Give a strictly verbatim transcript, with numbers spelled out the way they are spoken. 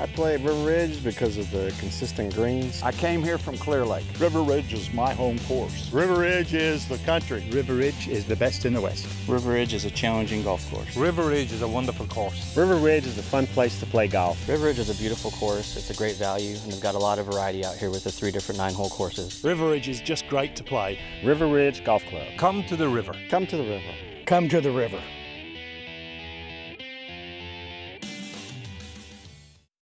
I play at River Ridge because of the consistent greens. I came here from Clear Lake. River Ridge is my home course. River Ridge is the country. River Ridge is the best in the West. River Ridge is a challenging golf course. River Ridge is a wonderful course. River Ridge is a fun place to play golf. River Ridge is a beautiful course. It's a great value, and they've got a lot of variety out here with the three different nine-hole courses. River Ridge is just great to play. River Ridge Golf Club. Come to the river. Come to the river. Come to the river.